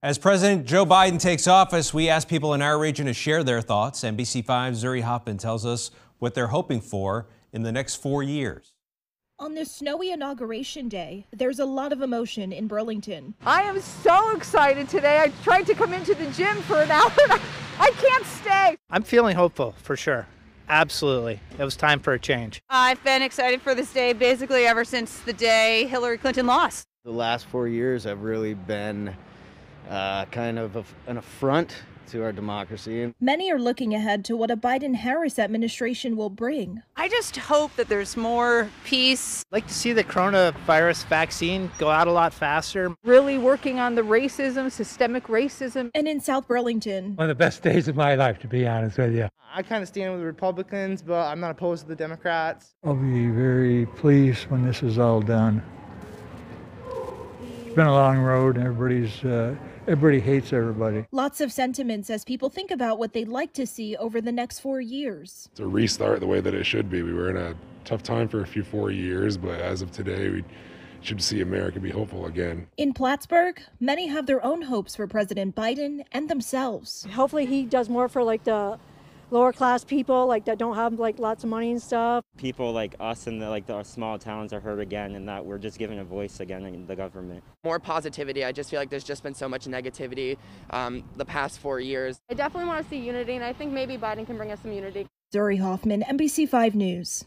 As President Joe Biden takes office, we asked people in our region to share their thoughts. NBC5's Zuri Hoffman tells us what they're hoping for in the next 4 years. On this snowy inauguration day, there's a lot of emotion in Burlington. I am so excited today. I tried to come into the gym for an hour and I can't stay. I'm feeling hopeful for sure. Absolutely. It was time for a change. I've been excited for this day basically ever since the day Hillary Clinton lost. The last 4 years have really been kind of an affront to our democracy. Many are looking ahead to what a Biden-Harris administration will bring. I just hope that there's more peace. I'd like to see the coronavirus vaccine go out a lot faster. Really working on the racism, systemic racism. And in South Burlington. One of the best days of my life, to be honest with you. I kind of stand with the Republicans, but I'm not opposed to the Democrats. I'll be very pleased when this is all done. It's been a long road and everybody hates everybody. Lots of sentiments as people think about what they'd like to see over the next 4 years. It's a restart the way that it should be. We were in a tough time for a few 4 years, but as of today, we should see America be hopeful again. In Plattsburgh, many have their own hopes for President Biden and themselves. Hopefully he does more for like the lower class people that don't have lots of money and stuff. People like us and our small towns are hurt again, and that we're just given a voice again in the government. More positivity. I just feel like there's just been so much negativity the past 4 years. I definitely want to see unity, and I think maybe Biden can bring us some unity. Zuri Hoffman, NBC5 News.